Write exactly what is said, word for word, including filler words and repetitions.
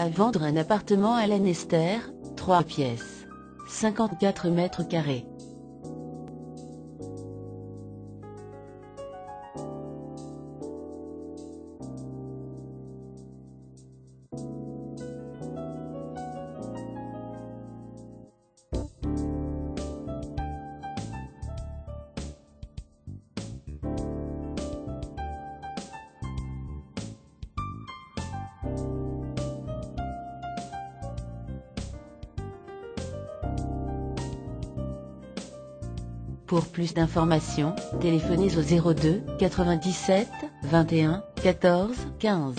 à vendre un appartement à Lanester, trois pièces, cinquante-quatre mètres carrés. Pour plus d'informations, téléphonez au zéro deux, quatre-vingt-dix-sept, vingt et un, quatorze, quinze.